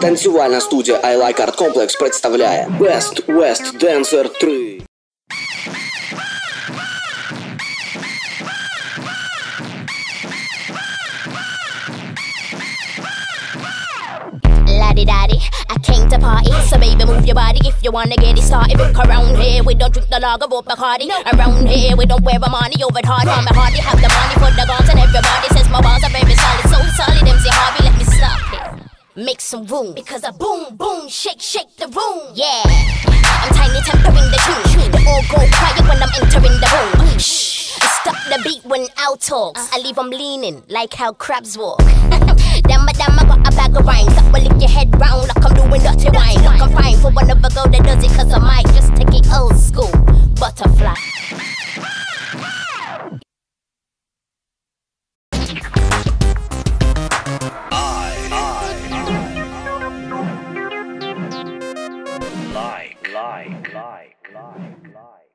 Танцевальная студия iLike Art Complex представляет Best West Dancer 3. Daddy, I came to party, so baby move your body if you wanna get it started. Look around here, we don't drink the lager or Bacardi. Around here, we don't wear Armani over the hard arm. I hardly have the money for the guns, and everybody says my balls are very solid, so solid. MC Harvey, let me stop it, make some room, because I boom boom shake shake the room. Yeah, I'm tiny tempering the tune. They all go quiet when I'm entering the room. Shh, stop the beat when I'll talk. I leave them leaning like how crabs walk. Damn, I got a bag of rhymes that will lick your head round like I'm doing dirty wine. Look, I'm fine for one of a girl that does it, cause I might just take it old school. Butterfly. I like.